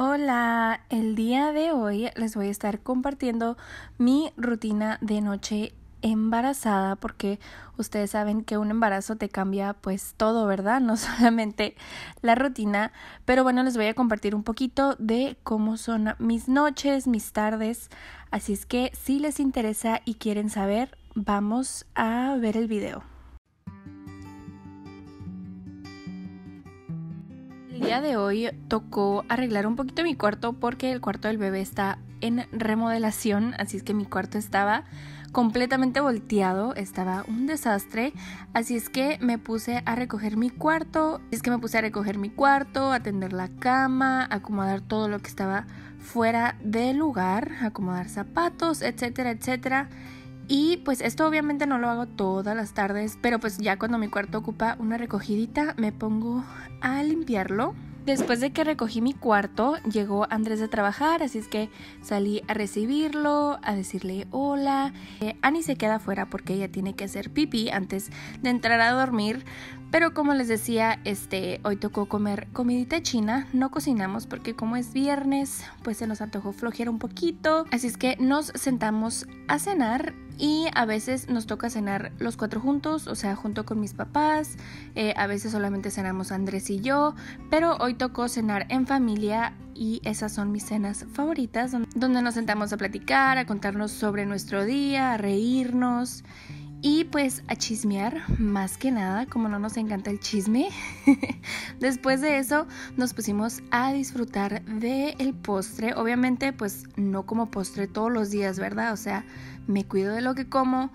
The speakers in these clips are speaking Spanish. Hola, el día de hoy les voy a estar compartiendo mi rutina de noche embarazada porque ustedes saben que un embarazo te cambia pues todo, ¿verdad? No solamente la rutina, pero bueno, les voy a compartir un poquito de cómo son mis noches, mis tardes, así es que si les interesa y quieren saber, vamos a ver el video. El día de hoy tocó arreglar un poquito mi cuarto porque el cuarto del bebé está en remodelación, así es que mi cuarto estaba completamente volteado, estaba un desastre, así es que me puse a recoger mi cuarto, atender la cama, acomodar todo lo que estaba fuera del lugar, acomodar zapatos, etcétera, etcétera. Y pues esto obviamente no lo hago todas las tardes, pero pues ya cuando mi cuarto ocupa una recogidita me pongo a limpiarlo. Después de que recogí mi cuarto, llegó Andrés de trabajar, así es que salí a recibirlo, a decirle hola. Ani se queda afuera porque ella tiene que hacer pipí antes de entrar a dormir. Pero como les decía, hoy tocó comer comidita china, no cocinamos porque como es viernes, pues se nos antojó flojear un poquito. Así es que nos sentamos a cenar y a veces nos toca cenar los cuatro juntos, o sea, junto con mis papás, a veces solamente cenamos Andrés y yo, pero hoy tocó cenar en familia. Y esas son mis cenas favoritas, donde nos sentamos a platicar, a contarnos sobre nuestro día, a reírnos. Y pues a chismear, más que nada, como no nos encanta el chisme. Después de eso nos pusimos a disfrutar del postre. Obviamente pues no como postre todos los días, ¿verdad? O sea, me cuido de lo que como.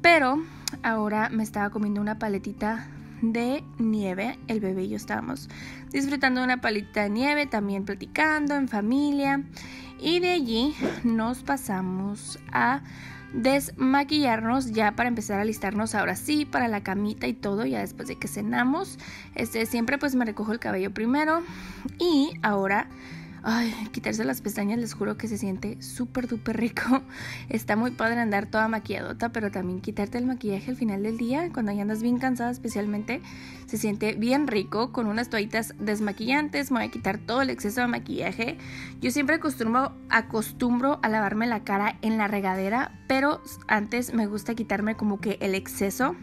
Pero ahora me estaba comiendo una paletita de nieve. El bebé y yo estábamos disfrutando de una paletita de nieve, también platicando en familia. Y de allí nos pasamos a desmaquillarnos ya para empezar a alistarnos ahora sí para la camita y todo, ya después de que cenamos. Siempre pues me recojo el cabello primero y ahora, quitarse las pestañas les juro que se siente súper duper rico. Está muy padre andar toda maquilladota, pero también quitarte el maquillaje al final del día cuando ya andas bien cansada especialmente, se siente bien rico. Con unas toallitas desmaquillantes me voy a quitar todo el exceso de maquillaje. Yo siempre acostumbro a lavarme la cara en la regadera, pero antes me gusta quitarme como que el exceso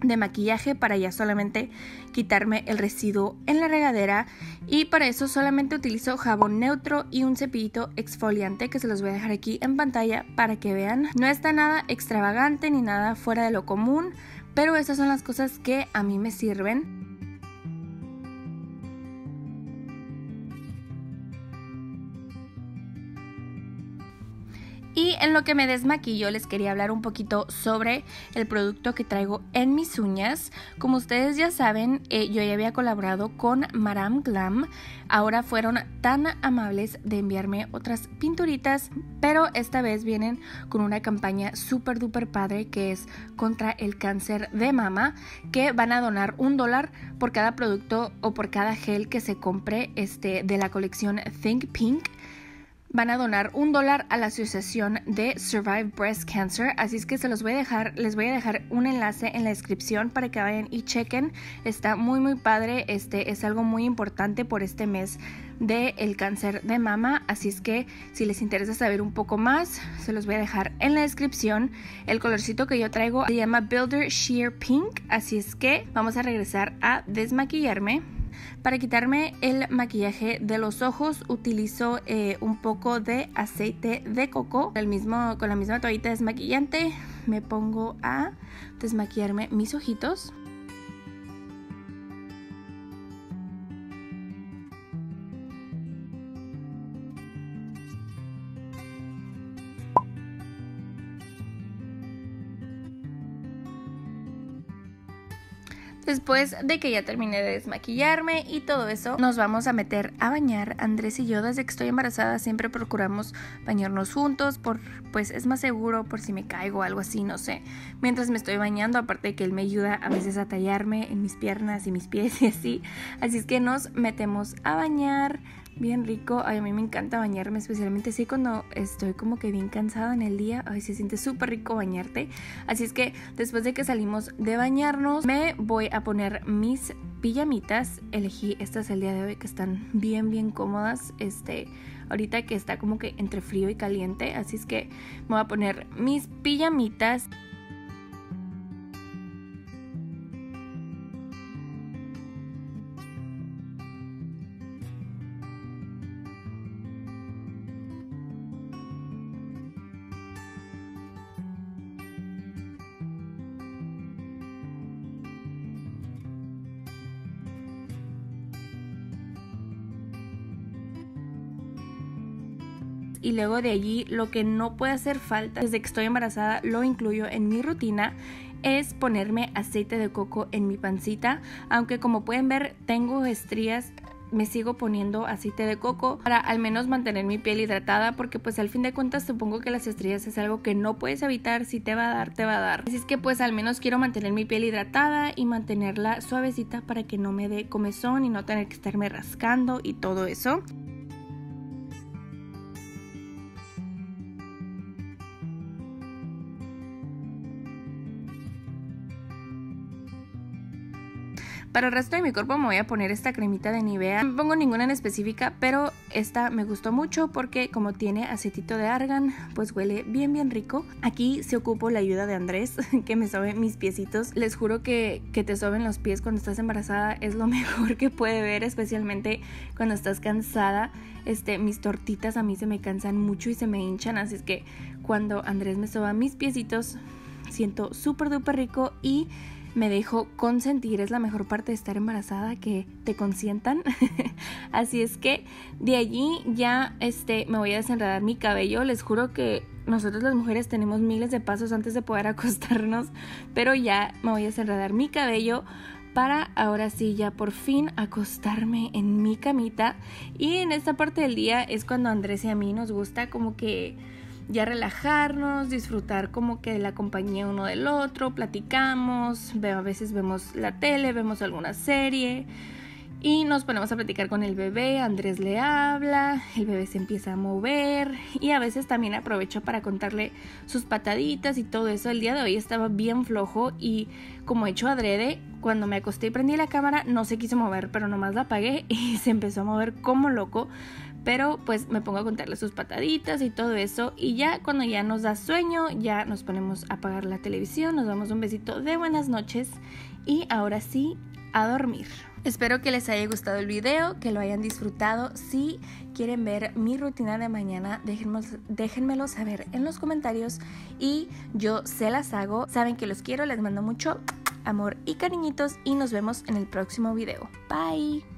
de maquillaje para ya solamente quitarme el residuo en la regadera. Y para eso solamente utilizo jabón neutro y un cepillito exfoliante que se los voy a dejar aquí en pantalla para que vean. No está nada extravagante ni nada fuera de lo común, pero esas son las cosas que a mí me sirven. Y en lo que me desmaquillo les quería hablar un poquito sobre el producto que traigo en mis uñas. Como ustedes ya saben, yo ya había colaborado con Madame Glam. Ahora fueron tan amables de enviarme otras pinturitas, pero esta vez vienen con una campaña súper duper padre que es contra el cáncer de mama, que van a donar $1 por cada producto o por cada gel que se compre de la colección Think Pink. Van a donar $1 a la asociación de Survive Breast Cancer, así es que les voy a dejar un enlace en la descripción para que vayan y chequen. Está muy muy padre, es algo muy importante por este mes del cáncer de mama, así es que si les interesa saber un poco más, se los voy a dejar en la descripción. El colorcito que yo traigo se llama Builder Sheer Pink, así es que vamos a regresar a desmaquillarme. Para quitarme el maquillaje de los ojos utilizo un poco de aceite de coco. Con la misma toallita desmaquillante me pongo a desmaquillarme mis ojitos. Después de que ya terminé de desmaquillarme y todo eso, nos vamos a meter a bañar. Andrés y yo, desde que estoy embarazada, siempre procuramos bañarnos juntos, pues es más seguro por si me caigo o algo así, no sé. Mientras me estoy bañando, aparte de que él me ayuda a veces a tallarme en mis piernas y mis pies y así. Así es que nos metemos a bañar. Bien rico. Ay, a mí me encanta bañarme, especialmente así cuando estoy como que bien cansada en el día. Ay, se siente súper rico bañarte. Así es que después de que salimos de bañarnos, me voy a poner mis pijamitas. Elegí estas el día de hoy que están bien cómodas, ahorita que está como que entre frío y caliente, así es que me voy a poner mis pijamitas. Y luego de allí, lo que no puede hacer falta, desde que estoy embarazada lo incluyo en mi rutina, es ponerme aceite de coco en mi pancita. Aunque como pueden ver tengo estrías, me sigo poniendo aceite de coco para al menos mantener mi piel hidratada, porque pues al fin de cuentas supongo que las estrías es algo que no puedes evitar, si te va a dar, te va a dar. Así es que pues al menos quiero mantener mi piel hidratada y mantenerla suavecita para que no me dé comezón y no tener que estarme rascando y todo eso. Para el resto de mi cuerpo me voy a poner esta cremita de Nivea. No me pongo ninguna en específica, pero esta me gustó mucho porque como tiene aceitito de argan, pues huele bien rico. Aquí sí ocupo la ayuda de Andrés, que me sobe mis piecitos. Les juro que te soben los pies cuando estás embarazada es lo mejor que puede ver, especialmente cuando estás cansada. Mis tortitas a mí se me cansan mucho y se me hinchan, así es que cuando Andrés me soba mis piecitos siento súper rico y me dejo consentir. Es la mejor parte de estar embarazada, que te consientan. Así es que de allí ya me voy a desenredar mi cabello. Les juro que nosotros las mujeres tenemos miles de pasos antes de poder acostarnos, pero ya me voy a desenredar mi cabello para ahora sí ya por fin acostarme en mi camita. Y en esta parte del día es cuando Andrés y a mí nos gusta como que ya relajarnos, disfrutar como que de la compañía uno del otro, platicamos, a veces vemos la tele, vemos alguna serie y nos ponemos a platicar con el bebé. Andrés le habla, el bebé se empieza a mover y a veces también aprovecho para contarle sus pataditas y todo eso. El día de hoy estaba bien flojo y como hecho adrede, cuando me acosté y prendí la cámara no se quiso mover, pero nomás la apagué y se empezó a mover como loco. Pero pues me pongo a contarle sus pataditas y todo eso. Y ya cuando ya nos da sueño, ya nos ponemos a apagar la televisión, nos damos un besito de buenas noches y ahora sí, a dormir. Espero que les haya gustado el video, que lo hayan disfrutado. Si quieren ver mi rutina de mañana, déjenmelo saber en los comentarios y yo se las hago. Saben que los quiero, les mando mucho amor y cariñitos y nos vemos en el próximo video. Bye.